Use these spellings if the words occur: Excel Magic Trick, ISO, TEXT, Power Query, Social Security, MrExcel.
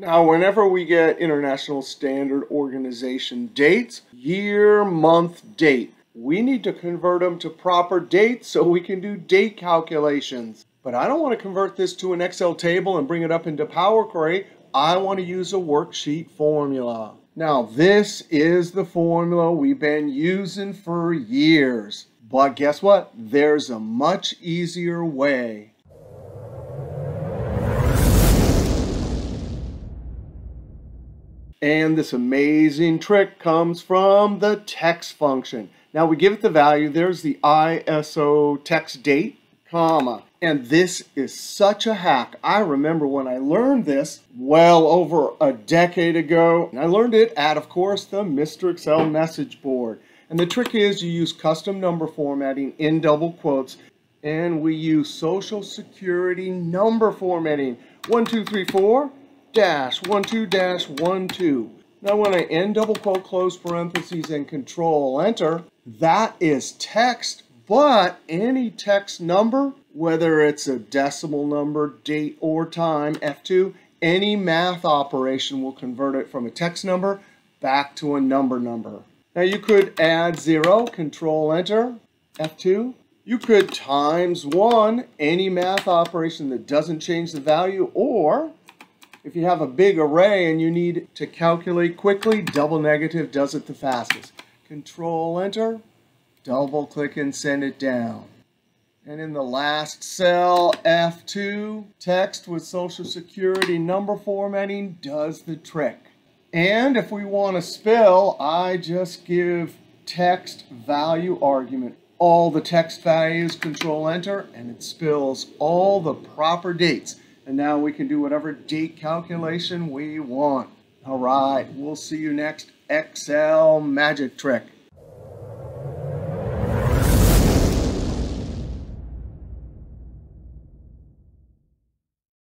Now, whenever we get International Standard Organization dates, year, month, date, we need to convert them to proper dates so we can do date calculations. But I don't want to convert this to an Excel table and bring it up into Power Query. I want to use a worksheet formula. Now, this is the formula we've been using for years. But guess what? There's a much easier way. And this amazing trick comes from the text function. Now we give it the value. There's the ISO text date, comma. And this is such a hack. I remember when I learned this well over a decade ago. And I learned it at, of course, the MrExcel message board. And the trick is you use custom number formatting in double quotes. And we use Social Security number formatting. 1234-12-12. Now when I end double quote, close parentheses, and control enter, that is text. But any text number, whether it's a decimal number, date, or time, F2, any math operation will convert it from a text number back to a number. Now you could add 0, control enter, F2. You could times 1, any math operation that doesn't change the value, or if you have a big array and you need to calculate quickly, double negative does it the fastest. Control enter, double click and send it down. And in the last cell, F2, text with Social Security number formatting does the trick. And if we want to spill, I just give text value argument. All the text values, control enter, and it spills all the proper dates. And now we can do whatever date calculation we want. All right, we'll see you next Excel magic trick.